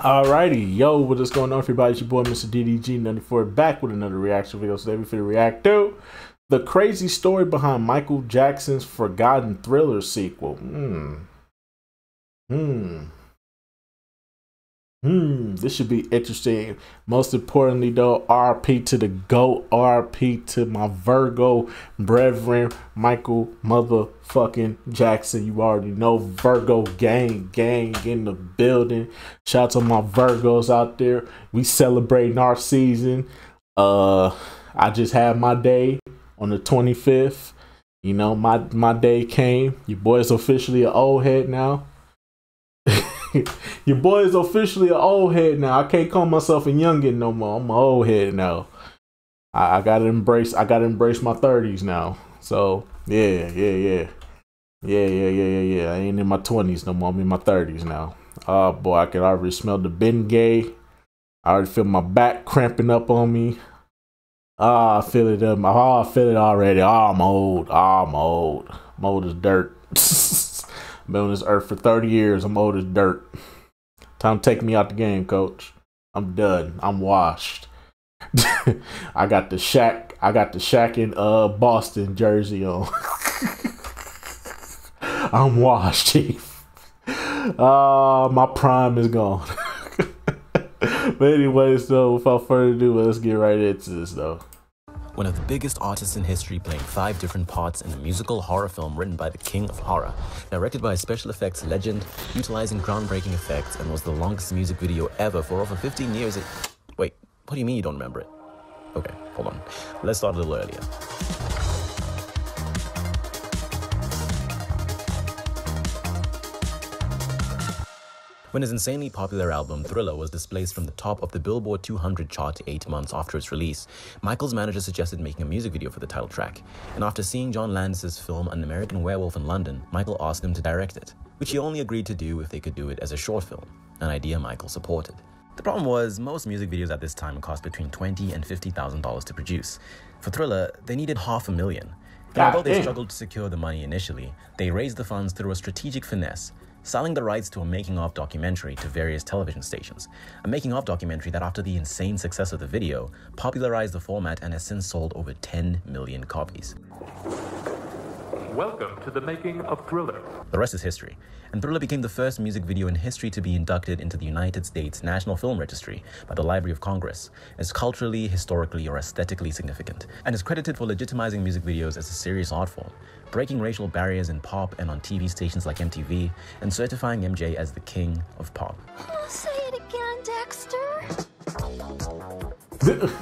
Alrighty, yo, what is going on, everybody? It's your boy, Mr. DDG94, back with another reaction video. Today, we're going to react to the crazy story behind Michael Jackson's forgotten Thriller sequel. This should be interesting. Most importantly, though, RP to the GOAT, RP to my Virgo brethren, Michael motherfucking Jackson. You already know, Virgo gang in the building. Shout out to my Virgos out there. We celebrating our season. I just had my day on the 25th. You know, my day came. Your boy's officially an old head now. Your boy is officially an old head now. I can't call myself a youngin no more. I'm an old head now. I gotta embrace. I gotta embrace my 30s now. So yeah. I ain't in my 20s no more. I'm in my 30s now. Oh boy, I can already smell the Bengay. I already feel my back cramping up on me. Ah, I feel it up. Oh, I feel it already. Ah, oh, I'm old. Ah, oh, I'm old. I'm old as dirt. Been on this earth for 30 years. I'm old as dirt. Time to take me out the game, coach. I'm done. I'm washed. I got the Shaq. I got the Shaq in Boston jersey on. I'm washed, chief. My prime is gone. But anyways, so without further ado, let's get right into this though. One of the biggest artists in history, playing 5 different parts in a musical horror film written by the king of horror, directed by a special effects legend, utilizing groundbreaking effects, and was the longest music video ever for over 15 years. Wait, what do you mean you don't remember it? Okay, hold on. Let's start a little earlier. When his insanely popular album Thriller was displaced from the top of the Billboard 200 chart 8 months after its release, Michael's manager suggested making a music video for the title track, and after seeing John Landis's film An American Werewolf in London, Michael asked him to direct it, which he only agreed to do if they could do it as a short film, an idea Michael supported. The problem was, most music videos at this time cost between $20,000 and $50,000 to produce. For Thriller, they needed $500,000. And although they struggled to secure the money initially, they raised the funds through a strategic finesse, selling the rights to a making-of documentary to various television stations. A making-of documentary that, after the insane success of the video, popularized the format and has since sold over 10 million copies. Welcome to the making of Thriller. The rest is history, and Thriller became the first music video in history to be inducted into the United States National Film Registry by the Library of Congress as culturally, historically, or aesthetically significant, and is credited for legitimizing music videos as a serious art form, breaking racial barriers in pop and on TV stations like MTV, and certifying MJ as the king of pop. Oh, say it again, Dexter.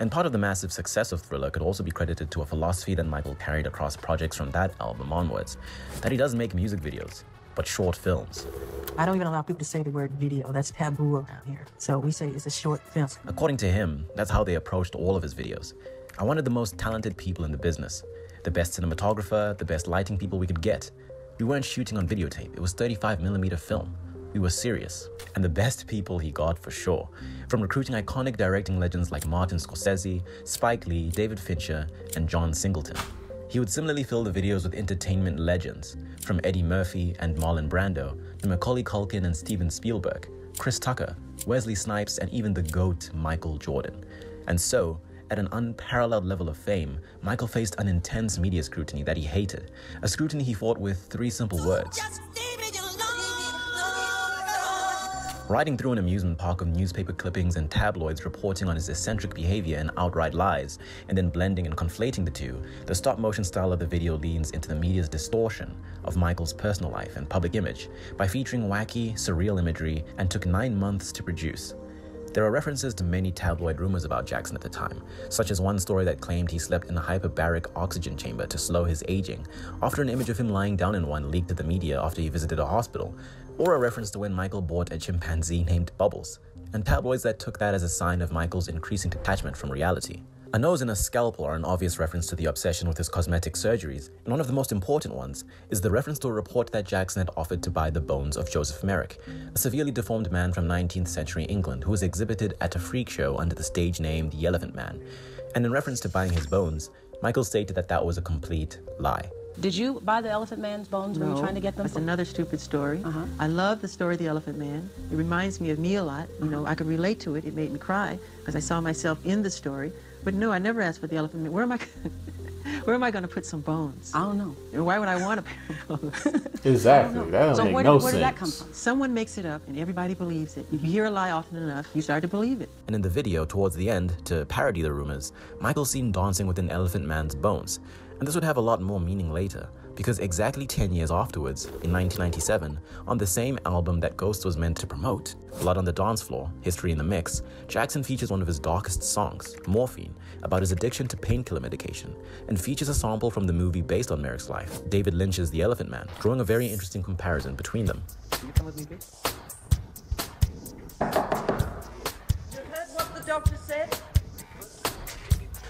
And part of the massive success of Thriller could also be credited to a philosophy that Michael carried across projects from that album onwards, that he doesn't make music videos, but short films. I don't even allow people to say the word video. That's taboo around here. So we say it's a short film. According to him, that's how they approached all of his videos. I wanted the most talented people in the business, the best cinematographer, the best lighting people we could get. We weren't shooting on videotape. It was 35mm film. We were serious, and the best people he got for sure, from recruiting iconic directing legends like Martin Scorsese, Spike Lee, David Fincher, and John Singleton. He would similarly fill the videos with entertainment legends, from Eddie Murphy and Marlon Brando to Macaulay Culkin and Steven Spielberg, Chris Tucker, Wesley Snipes, and even the GOAT Michael Jordan. And so, at an unparalleled level of fame, Michael faced an intense media scrutiny that he hated, a scrutiny he fought with 3 simple words. Riding through an amusement park of newspaper clippings and tabloids reporting on his eccentric behavior and outright lies, and then blending and conflating the two, the stop-motion style of the video leans into the media's distortion of Michael's personal life and public image by featuring wacky, surreal imagery, and took 9 months to produce. There are references to many tabloid rumors about Jackson at the time, such as one story that claimed he slept in a hyperbaric oxygen chamber to slow his aging, after an image of him lying down in one leaked to the media after he visited a hospital, or a reference to when Michael bought a chimpanzee named Bubbles, and tabloids that took that as a sign of Michael's increasing detachment from reality. A nose and a scalpel are an obvious reference to the obsession with his cosmetic surgeries, and one of the most important ones is the reference to a report that Jackson had offered to buy the bones of Joseph Merrick, a severely deformed man from 19th century England who was exhibited at a freak show under the stage name The Elephant Man. And in reference to buying his bones, Michael stated that that was a complete lie. Did you buy the Elephant Man's bones when you were trying to get them? That's another stupid story. I love the story of the Elephant Man. It reminds me of me a lot. You know, I could relate to it. It made me cry because I saw myself in the story. But no, I never asked for the Elephant Man. Where am I? Where am I going to put some bones? I don't know. And why would I want a pair of bones? Exactly. That don't make no sense. So where did that come from? Someone makes it up and everybody believes it. If you hear a lie often enough, you start to believe it. And in the video towards the end, to parody the rumors, Michael's seen dancing with an Elephant Man's bones. And this would have a lot more meaning later, because exactly 10 years afterwards, in 1997, on the same album that Ghost was meant to promote, Blood on the Dance Floor, History in the Mix, Jackson features one of his darkest songs, Morphine, about his addiction to painkiller medication, and features a sample from the movie based on Merrick's life, David Lynch's The Elephant Man, drawing a very interesting comparison between them. Can you come with me, bitch? You heard what the doctor said?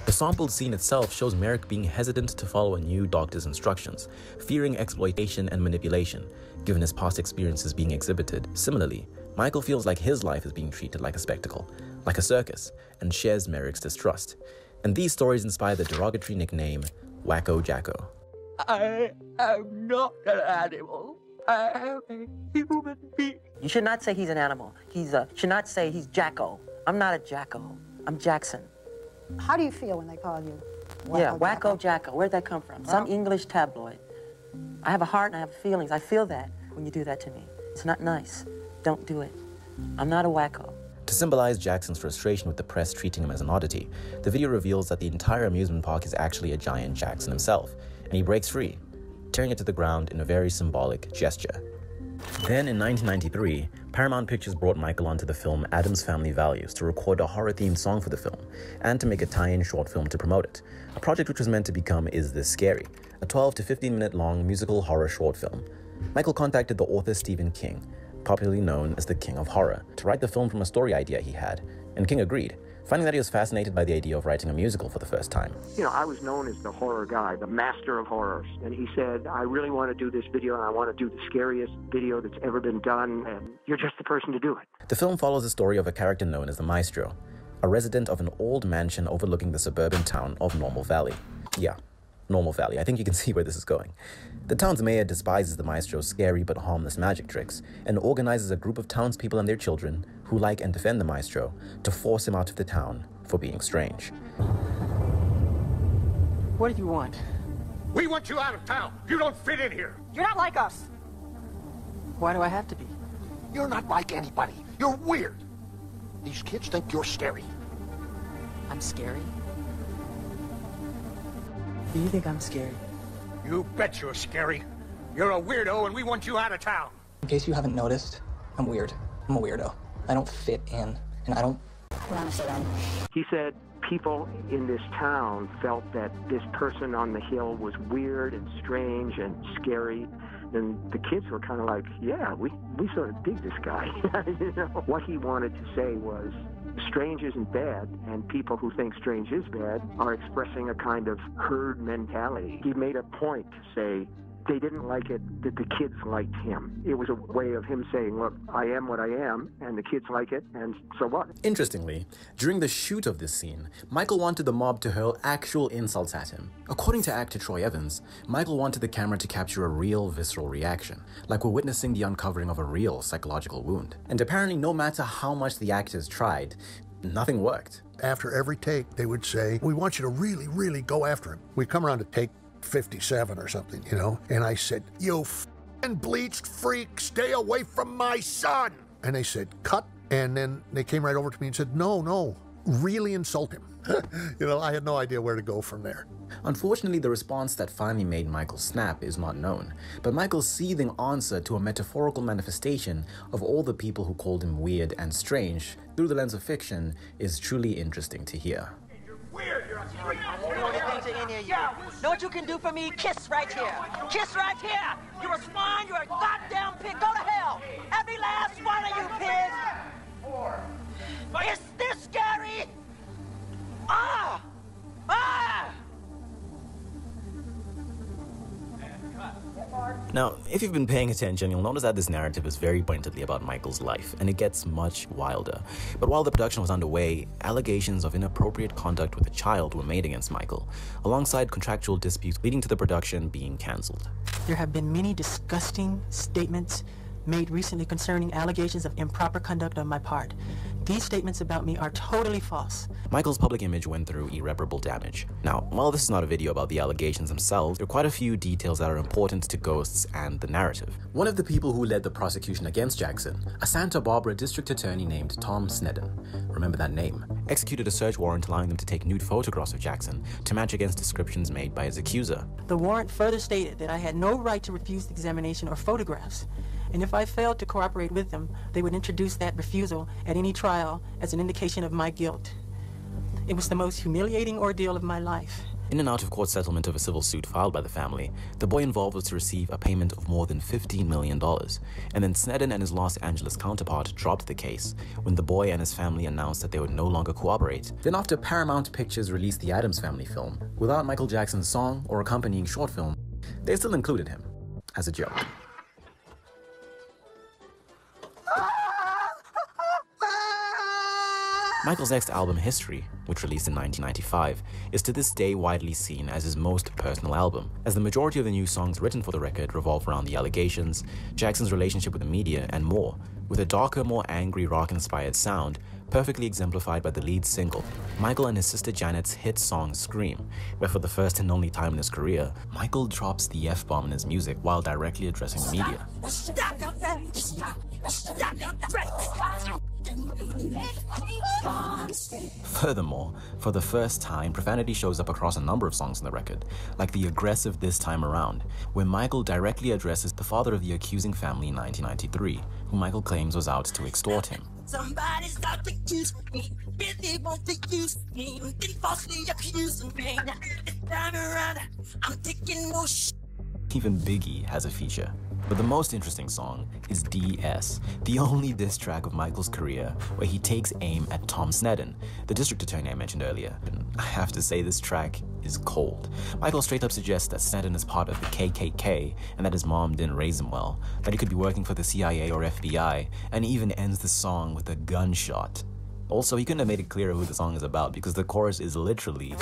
The sampled scene itself shows Merrick being hesitant to follow a new doctor's instructions, fearing exploitation and manipulation, given his past experiences being exhibited. Similarly, Michael feels like his life is being treated like a spectacle, like a circus, and shares Merrick's distrust. And these stories inspire the derogatory nickname, Wacko Jacko. I am not an animal. I am a human being. You should not say he's an animal. Should not say he's Jacko. I'm not a Jacko. I'm Jackson. How do you feel when they call you Wacko Jacko? Wacko Jacko. Where'd that come from? Some English tabloid. I have a heart and I have feelings. I feel that when you do that to me. It's not nice. Don't do it. I'm not a wacko. To symbolize Jackson's frustration with the press treating him as an oddity, the video reveals that the entire amusement park is actually a giant Jackson himself, and he breaks free, tearing it to the ground in a very symbolic gesture. Then in 1993, Paramount Pictures brought Michael onto the film Addams Family Values to record a horror-themed song for the film and to make a tie-in short film to promote it, a project which was meant to become Is This Scary?, a 12 to 15 minute long musical horror short film. Michael contacted the author Stephen King, popularly known as the King of Horror, to write the film from a story idea he had, and King agreed, finding that he was fascinated by the idea of writing a musical for the first time. You know, I was known as the horror guy, the master of horrors. And he said, I really want to do this video, and I want to do the scariest video that's ever been done, and you're just the person to do it. The film follows the story of a character known as the Maestro, a resident of an old mansion overlooking the suburban town of Normal Valley. Yeah, Normal Valley. I think you can see where this is going. The town's mayor despises the Maestro's scary but harmless magic tricks and organizes a group of townspeople and their children who like and defend the Maestro to force him out of the town for being strange. What do you want? We want you out of town. You don't fit in here. You're not like us. Why do I have to be? You're not like anybody. You're weird. These kids think you're scary. I'm scary? Do you think I'm scary? You bet you're scary. You're a weirdo and we want you out of town. In case you haven't noticed, I'm weird. I'm a weirdo. I don't fit in and I don't... He said people in this town felt that this person on the hill was weird and strange and scary. And the kids were kind of like, yeah, we sort of dig this guy. You know? What he wanted to say was, strange isn't bad, and people who think strange is bad are expressing a kind of herd mentality. He made a point to say they didn't like it that the kids liked him. It was a way of him saying, look, I am what I am, and the kids like it, and so what? Interestingly, during the shoot of this scene, Michael wanted the mob to hurl actual insults at him. According to actor Troy Evans, Michael wanted the camera to capture a real visceral reaction, like we're witnessing the uncovering of a real psychological wound. And apparently, no matter how much the actors tried, nothing worked. After every take, they would say, we want you to really, really go after him. We come around to take 57 or something, you know? And I said, you f***ing bleached freak, stay away from my son! And they said, cut. And then they came right over to me and said, no, no, really insult him. You know, I had no idea where to go from there. Unfortunately, the response that finally made Michael snap is not known, but Michael's seething answer to a metaphorical manifestation of all the people who called him weird and strange through the lens of fiction is truly interesting to hear. You're weird, you're scary. Know what you can do for me? Kiss right here. Kiss right here. You're a swine. You're a goddamn pig. Go to hell. Every last one of you pigs. Is this scary? Ah! Ah! Now, if you've been paying attention, you'll notice that this narrative is very pointedly about Michael's life, and it gets much wilder. But while the production was underway, allegations of inappropriate conduct with a child were made against Michael, alongside contractual disputes leading to the production being cancelled. There have been many disgusting statements made recently concerning allegations of improper conduct on my part. These statements about me are totally false. Michael's public image went through irreparable damage. Now, while this is not a video about the allegations themselves, there are quite a few details that are important to ghosts and the narrative. One of the people who led the prosecution against Jackson, a Santa Barbara district attorney named Tom Sneddon, remember that name, executed a search warrant allowing them to take nude photographs of Jackson to match against descriptions made by his accuser. The warrant further stated that I had no right to refuse the examination or photographs, and if I failed to cooperate with them, they would introduce that refusal at any trial as an indication of my guilt. It was the most humiliating ordeal of my life. In an out-of-court settlement of a civil suit filed by the family, the boy involved was to receive a payment of more than $15 million, and then Sneddon and his Los Angeles counterpart dropped the case when the boy and his family announced that they would no longer cooperate. Then after Paramount Pictures released the Addams Family film, without Michael Jackson's song or accompanying short film, they still included him as a joke. Michael's next album, History, which released in 1995, is to this day widely seen as his most personal album, as the majority of the new songs written for the record revolve around the allegations, Jackson's relationship with the media, and more, with a darker, more angry rock-inspired sound, perfectly exemplified by the lead single, Michael and his sister Janet's hit song Scream, where for the first and only time in his career, Michael drops the F-bomb in his music while directly addressing the media. Furthermore, for the first time, profanity shows up across a number of songs on the record, like the aggressive This Time Around, where Michael directly addresses the father of the accusing family in 1993, who Michael claims was out to extort him. Somebody's got to accuse me, really won't accuse me, didn't falsely accuse me, now this time around, I'm taking no sh. Even Biggie has a feature. But the most interesting song is DS, the only diss track of Michael's career where he takes aim at Tom Sneddon, the district attorney I mentioned earlier. I have to say this track is cold. Michael straight up suggests that Sneddon is part of the KKK and that his mom didn't raise him well, that he could be working for the CIA or FBI, and even ends the song with a gunshot. Also, he couldn't have made it clearer who the song is about because the chorus is literally...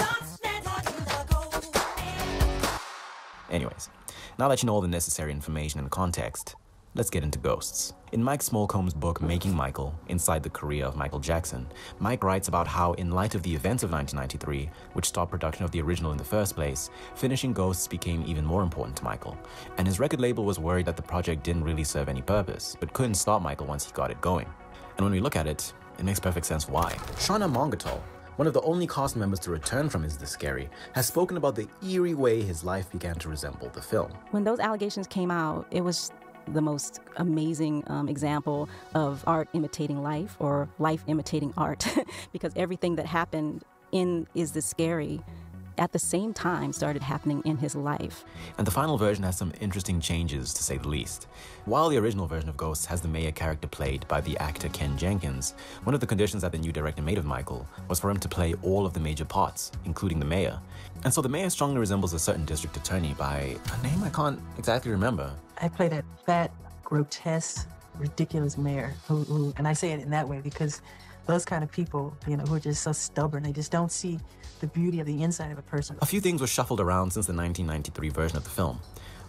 Anyways. Now that you know all the necessary information and context, let's get into ghosts. In Mike Smolcombe's book, Making Michael, Inside the Career of Michael Jackson, Mike writes about how, in light of the events of 1993, which stopped production of the original in the first place, finishing Ghosts became even more important to Michael, and his record label was worried that the project didn't really serve any purpose, but couldn't stop Michael once he got it going. And when we look at it, it makes perfect sense why. Shauna Mongatol, one of the only cast members to return from Is This Scary, has spoken about the eerie way his life began to resemble the film. When those allegations came out, it was the most amazing example of art imitating life or life imitating art, because everything that happened in Is This Scary at the same time started happening in his life. And the final version has some interesting changes, to say the least. While the original version of Ghosts has the mayor character played by the actor Ken Jenkins, one of the conditions that the new director made of Michael was for him to play all of the major parts, including the mayor. And so the mayor strongly resembles a certain district attorney by a name I can't exactly remember. I play that fat, grotesque, ridiculous mayor, and I say it in that way because those kind of people, you know, who are just so stubborn, they just don't see the beauty of the inside of a person. A few things were shuffled around since the 1993 version of the film.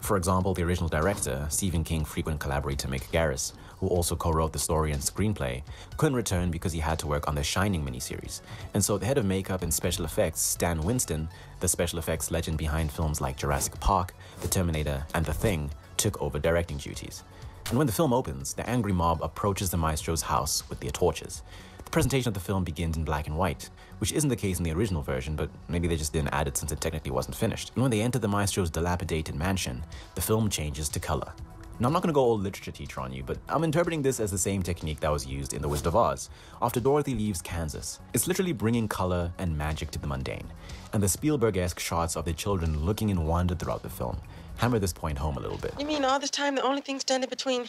For example, the original director, Stephen King frequent collaborator Mick Garris, who also co-wrote the story and screenplay, couldn't return because he had to work on the Shining miniseries. And so the head of makeup and special effects, Stan Winston, the special effects legend behind films like Jurassic Park, The Terminator, and The Thing, took over directing duties. And when the film opens, the angry mob approaches the maestro's house with their torches. The presentation of the film begins in black and white, which isn't the case in the original version, but maybe they just didn't add it since it technically wasn't finished. And when they enter the maestro's dilapidated mansion, the film changes to color. Now, I'm not going to go all literature teacher on you, but I'm interpreting this as the same technique that was used in The Wizard of Oz after Dorothy leaves Kansas. It's literally bringing color and magic to the mundane, and the Spielberg-esque shots of the children looking in wonder throughout the film hammer this point home a little bit. You mean all this time the only thing standing between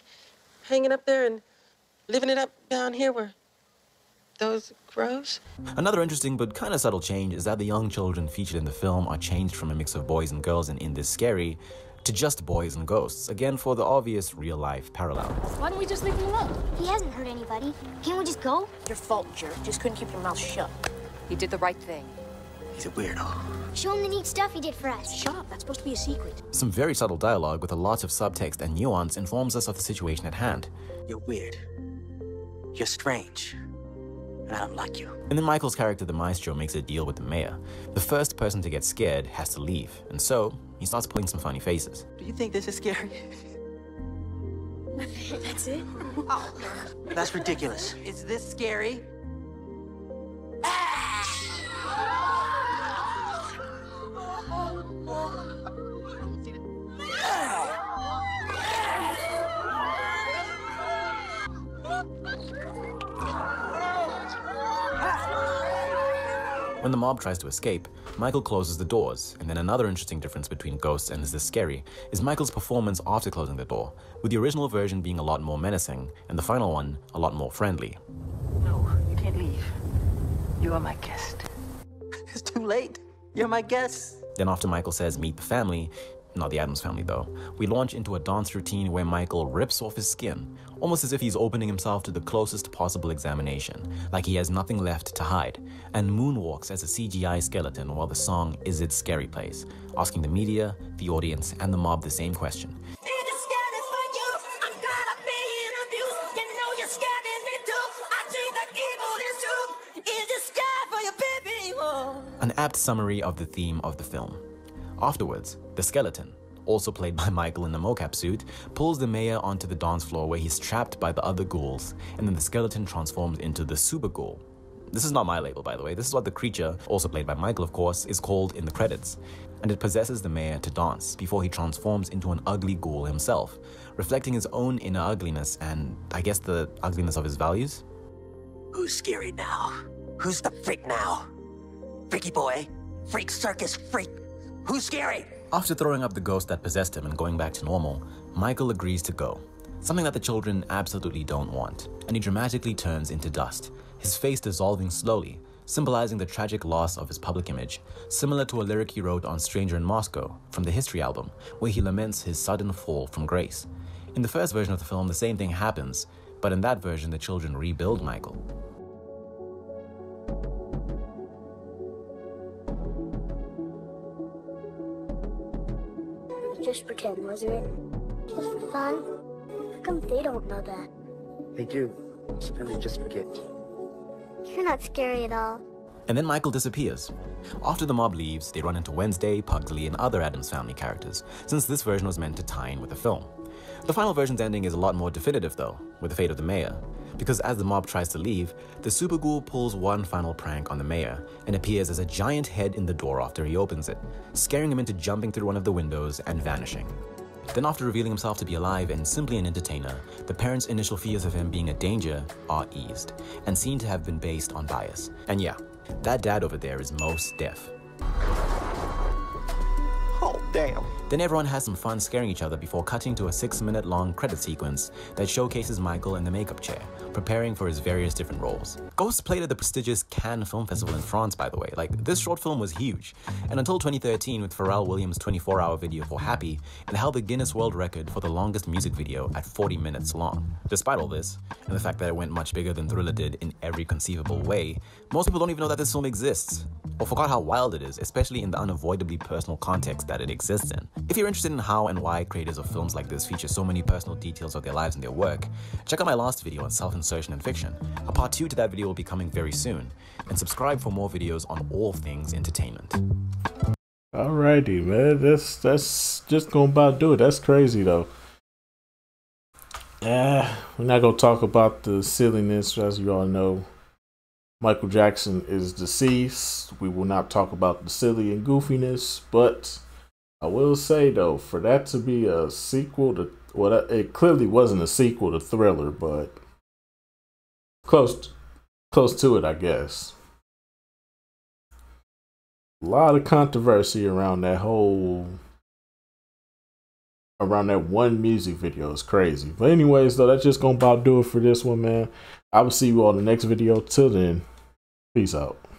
hanging up there and living it up down here were those gross? Another interesting but kind of subtle change is that the young children featured in the film are changed from a mix of boys and girls in This Scary to just boys and ghosts, again for the obvious real-life parallel. Why don't we just leave him alone? He hasn't hurt anybody. Can't we just go? Your fault, jerk. Just couldn't keep your mouth shut. You did the right thing. He's a weirdo. Show him the neat stuff he did for us. Shut up. That's supposed to be a secret. Some very subtle dialogue with a lot of subtext and nuance informs us of the situation at hand. You're weird. You're strange. And I don't like you. And then Michael's character, the maestro, makes a deal with the mayor. The first person to get scared has to leave. And so, he starts pulling some funny faces. Do you think this is scary? That's it? Oh. That's ridiculous. Is this scary? When the mob tries to escape, Michael closes the doors, and then another interesting difference between Ghosts and Is This Scary is Michael's performance after closing the door, with the original version being a lot more menacing, and the final one a lot more friendly. No, you can't leave. You are my guest. It's too late. You're my guest. Then after Michael says, meet the family, not the Addams family though, we launch into a dance routine where Michael rips off his skin, almost as if he's opening himself to the closest possible examination, like he has nothing left to hide, and moonwalks as a CGI skeleton while the song Is It Scary plays, asking the media, the audience, and the mob the same question. An apt summary of the theme of the film. Afterwards, the skeleton, also played by Michael in the mocap suit, pulls the mayor onto the dance floor where he's trapped by the other ghouls, and then the skeleton transforms into the super ghoul. This is not my label, by the way. This is what the creature, also played by Michael of course, is called in the credits, and it possesses the mayor to dance before he transforms into an ugly ghoul himself, reflecting his own inner ugliness and, I guess, the ugliness of his values. Who's scary now? Who's the freak now? Freaky boy, freak circus freak. Who's scary? After throwing up the ghost that possessed him and going back to normal, Michael agrees to go, something that the children absolutely don't want, and he dramatically turns into dust, his face dissolving slowly, symbolizing the tragic loss of his public image, similar to a lyric he wrote on Stranger in Moscow from the History album, where he laments his sudden fall from grace. In the first version of the film, the same thing happens, but in that version, the children rebuild Michael. Just pretend, wasn't it? Just for fun? How come they don't know that? They do. Sometimes they just forget. You're not scary at all. And then Michael disappears. After the mob leaves, they run into Wednesday, Pugsley, and other Addams Family characters, since this version was meant to tie in with the film. The final version's ending is a lot more definitive, though, with the fate of the mayor, because as the mob tries to leave, the super ghoul pulls one final prank on the mayor and appears as a giant head in the door after he opens it, scaring him into jumping through one of the windows and vanishing. Then after revealing himself to be alive and simply an entertainer, the parents' initial fears of him being a danger are eased, and seem to have been based on bias. And yeah, that dad over there is most deaf. Oh, damn. Then everyone has some fun scaring each other before cutting to a 6-minute long credit sequence that showcases Michael in the makeup chair, preparing for his various different roles. Ghosts played at the prestigious Cannes Film Festival in France, by the way. Like, this short film was huge, and until 2013 with Pharrell Williams' 24-hour video for Happy, it held the Guinness World Record for the longest music video at 40 minutes long. Despite all this, and the fact that it went much bigger than Thriller did in every conceivable way, most people don't even know that this film exists, or forgot how wild it is, especially in the unavoidably personal context that it exists in. If you're interested in how and why creators of films like this feature so many personal details of their lives and their work, check out my last video on self-insertion and fiction. A part 2 to that video will be coming very soon, and subscribe for more videos on all things entertainment. Alrighty, man, that's just gonna about do it. That's crazy though. We're not gonna talk about the silliness. As you all know, Michael Jackson is deceased. We will not talk about the silly and goofiness, but I will say though, for that to be a sequel to, well, it clearly wasn't a sequel to Thriller, but close to it, I guess. A lot of controversy around that one music video is crazy. But anyways though, that's just gonna about do it for this one, man. I will see you all in the next video. Till then, peace out.